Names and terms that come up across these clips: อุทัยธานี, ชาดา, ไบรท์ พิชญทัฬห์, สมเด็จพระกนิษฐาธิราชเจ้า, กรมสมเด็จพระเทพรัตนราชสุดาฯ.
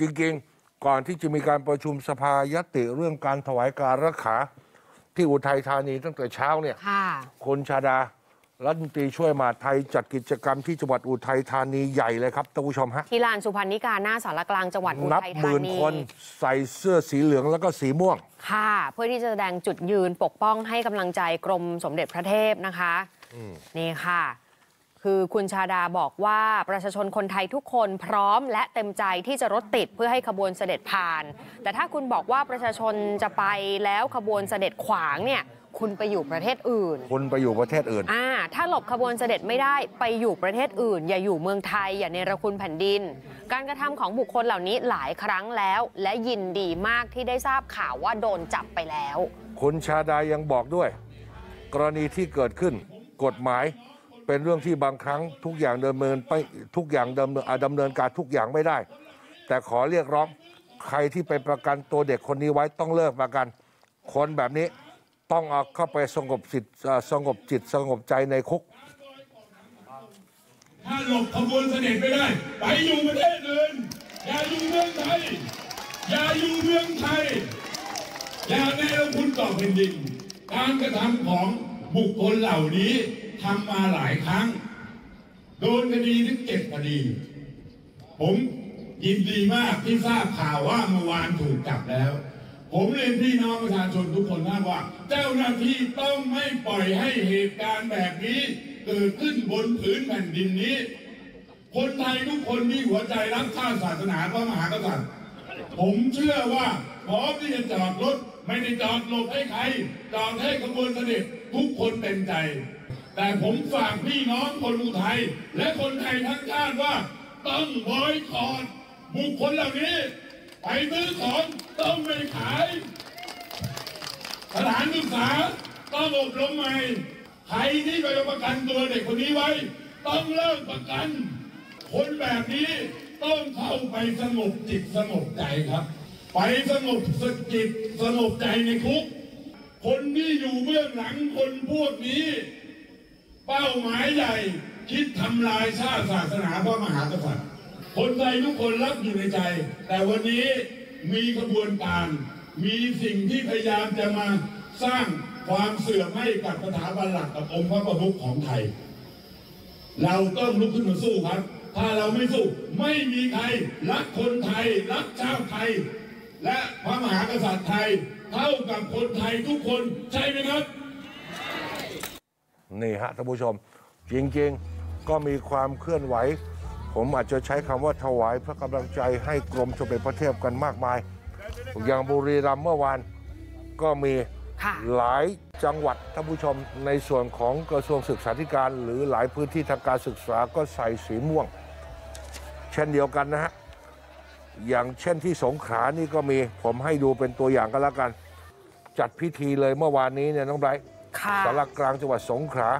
จริงๆก่อนที่จะมีการประชุมสภายติเรื่องการถวายการรักษาที่อุทัยธานีตั้งแต่เช้าเนี่ยคุณชาดารัฐมนตรีช่วยมหาดไทยจัดกิจกรรมที่จังหวัดอุทัยธานีใหญ่เลยครับท่านผู้ชมฮะที่ลานสุพรรณิกาหน้าศาลากลางจังหวัดอุทัยธานีนับหมื่นคนใส่เสื้อสีเหลืองแล้วก็สีม่วงค่ะเพื่อที่จะแสดงจุดยืนปกป้องให้กำลังใจกรมสมเด็จพระเทพนะคะนี่ค่ะคือคุณชาดาบอกว่าประชาชนคนไทยทุกคนพร้อมและเต็มใจที่จะรถติดเพื่อให้ขบวนเสด็จผ่านแต่ถ้าคุณบอกว่าประชาชนจะไปแล้วขบวนเสด็จขวางเนี่ยคุณไปอยู่ประเทศอื่นคุณไปอยู่ประเทศอื่นถ้าหลบขบวนเสด็จไม่ได้ไปอยู่ประเทศอื่นอย่าอยู่เมืองไทยอย่าเนรคุณแผ่นดินการกระทำของบุคคลเหล่านี้หลายครั้งแล้วและยินดีมากที่ได้ทราบข่าวว่าโดนจับไปแล้วคุณชาดายังบอกด้วยกรณีที่เกิดขึ้นกฎหมายเป็นเรื่องที่บางครั้งทุกอย่างดำเนินการทุกอย่างไม่ได้แต่ขอเรียกร้องใครที่ไปประกันตัวเด็กคนนี้ไว้ต้องเลิกประกันคนแบบนี้ต้องเอาเข้าไปสงบจิตสงบใจในคุกถ้าหลบขบวนเสด็จไม่ได้ไปอยู่ประเทศอื่นอย่าอยู่เมืองไทยอย่าอยู่เมืองไทยอย่าเนรคุณต่อแผ่นดินการกระทำของบุคคลเหล่านี้ทำมาหลายครั้งโดนคดีถึง7 คดีผมยินดีมากที่ทราบข่าวว่าเมื่อวานถูกจับแล้วผมเรียนพี่น้องประชาชนทุกคนว่าเจ้าหน้าที่ต้องไม่ปล่อยให้เหตุการณ์แบบนี้เกิดขึ้นบนพื้นแผ่นดินนี้คนไทยทุกคนมีหัวใจรักชาติศาสนาพระมหากษัตริย์ผมเชื่อว่าพร้อมที่จะจอดรถไม่ได้จอดหลบให้ใครจอดให้ขบวนเสด็จทุกคนเต็มใจแต่ผมฝากพี่น้องคนอุทัยและคนไทยทั้งชาติว่าต้องบอยคอตบุคคลเหล่านี้ไปซื้อของต้องไม่ขายสถานศึกษาต้องอบรมใหม่ใครที่ไปประกันตัวเด็กคนนี้ไว้ต้องเลิกประกันคนแบบนี้ต้องเข้าไปสงบจิตสงบใจครับไปสงบจิตสงบใจในคุกคนที่อยู่เบื้องหลังคนพวกนี้เป้าหมายใหญ่คิดทำลายชาติศาสนาพระมหากษัตริย์คนไทยทุกคนรับอยู่ในใจแต่วันนี้มีกระบวนการมีสิ่งที่พยายามจะมาสร้างความเสื่อมให้กับสถาบันหลักกับองค์พระประมุขของไทยเราต้องลุกขึ้นมาสู้ครับถ้าเราไม่สู้ไม่มีใครรักคนไทยรักชาติไทยและพระมหากษัตริย์ไทยเท่ากับคนไทยทุกคนใช่ไหมครับนี่ฮะท่านผู้ชมจริงๆก็มีความเคลื่อนไหวผมอาจจะใช้คำว่าถวายพระกำลังใจให้กรมสมเด็จพระเทพกันมากมายอย่างบุรีรัมย์เมื่อวานก็มีหลายจังหวัดท่านผู้ชมในส่วนของกระทรวงศึกษาธิการหรือหลายพื้นที่ทางการศึกษาก็ใส่สีม่วงเช่นเดียวกันนะฮะอย่างเช่นที่สงขลานี่ก็มีผมให้ดูเป็นตัวอย่างก็แล้วกันจัดพิธีเลยเมื่อวานนี้เนี่ยน้องไบรท์ศาลากลางจังหวัดสงขลา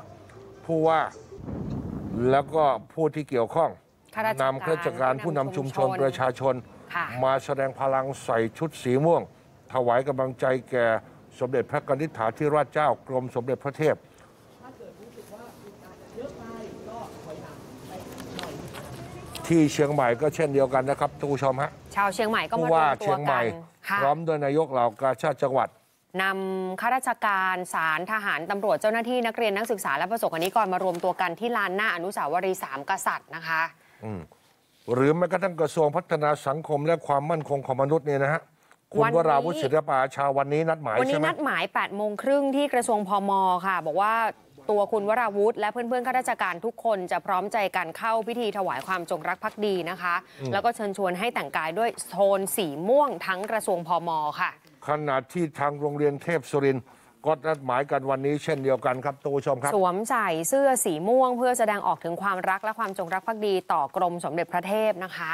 ผู้ว่าแล้วก็ผู้ที่เกี่ยวข้องนำข้าราชการผู้นำชุมชนประชาชนมาแสดงพลังใส่ชุดสีม่วงถวายกำลังใจแก่สมเด็จพระกนิษฐาธิราชเจ้ากรมสมเด็จพระเทพที่เชียงใหม่ก็เช่นเดียวกันนะครับทุกผู้ชมฮะชาวเชียงใหม่ก็มาร่วมตัวกันผู้ว่าเชียงใหม่พร้อมด้วยนายกเหล่ากาชาดจังหวัดนำข้าราชการศาลทหารตำรวจเจ้าหน้าที่นักเรียนนักศึกษาและประสบการณ์นี้ก่อนมารวมตัวกันที่ลานหน้าอนุสาวรีย์3 กษัตริย์นะคะหรือแม้กระทั่งกระทรวงพัฒนาสังคมและความมั่นคงของมนุษย์เนี่ยนะฮะคุณวราวุฒิศิลปะอาชาวันนี้นัดหมายใช่ไหมวันนี้นัดหมาย 8 โมงครึ่งที่กระทรวงพม.ค่ะบอกว่าตัวคุณวราวุฒิและเพื่อนๆข้าราชการทุกคนจะพร้อมใจกันเข้าพิธีถวายความจงรักภักดีนะคะแล้วก็เชิญชวนให้แต่งกายด้วยโทนสีม่วงทั้งกระทรวงพม.ค่ะขณะที่ทางโรงเรียนเทพสุรินทร์ก็นัดหมายกันวันนี้เช่นเดียวกันครับทุกผู้ชมครับสวมใส่เสื้อสีม่วงเพื่อแสดงออกถึงความรักและความจงรักภักดีต่อกรมสมเด็จพระเทพนะคะ